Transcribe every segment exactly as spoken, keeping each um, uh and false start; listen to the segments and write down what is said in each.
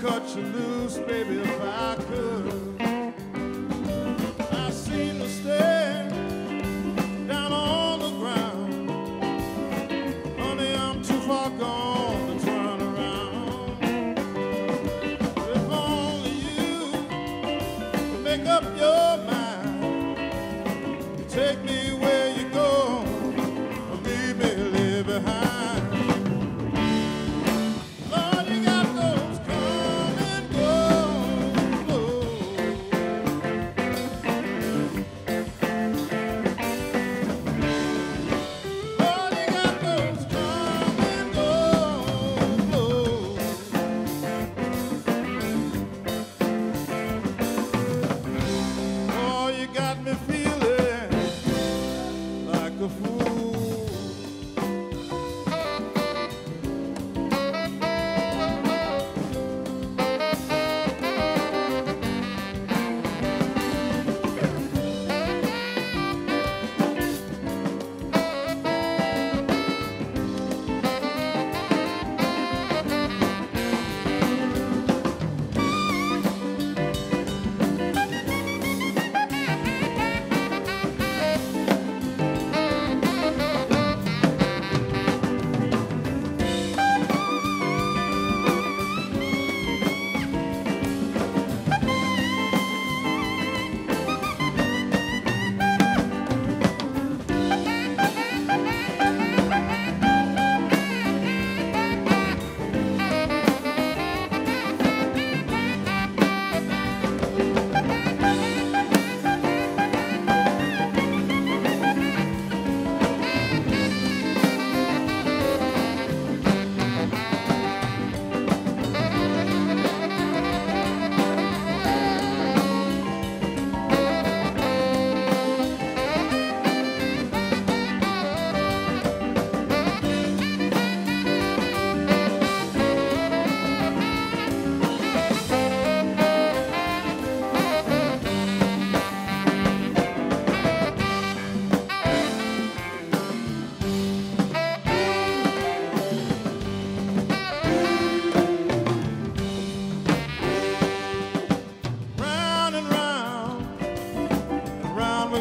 Cut you loose, baby, if I could. I seem to stay down on the ground. Honey, I'm too far gone to turn around. If only you could make up your mind. Take me where you go, or leave me here behind.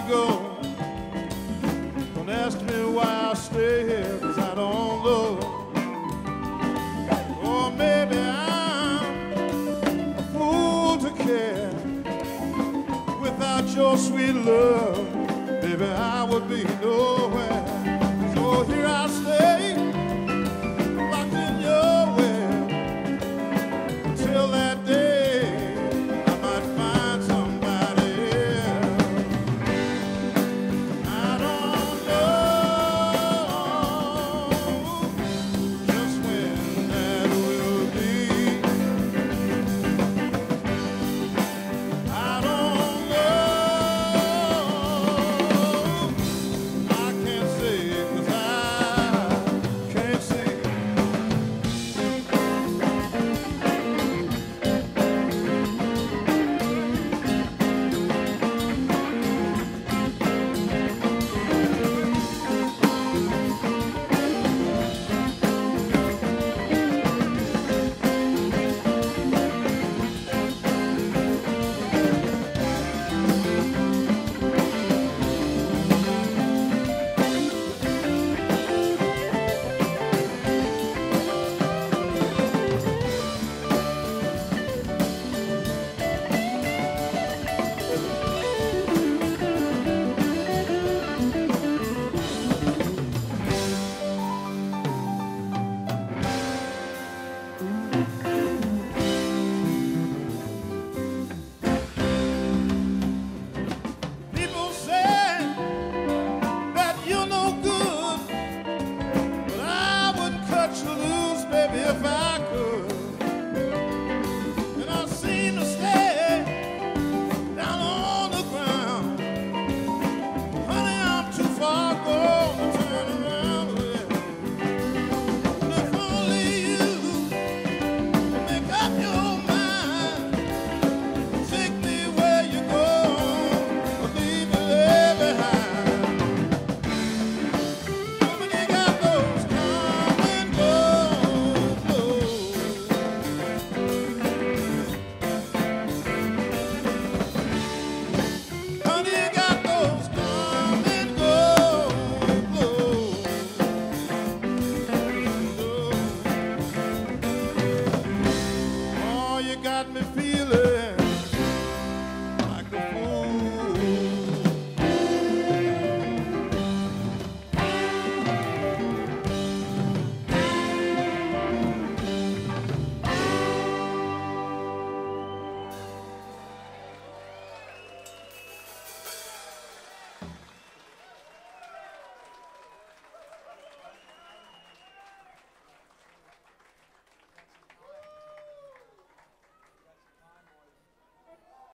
Go. Don't ask me why I stay here, cause I don't know. Or maybe I'm a fool to care. Without your sweet love, baby, I would be nowhere. So here I stay.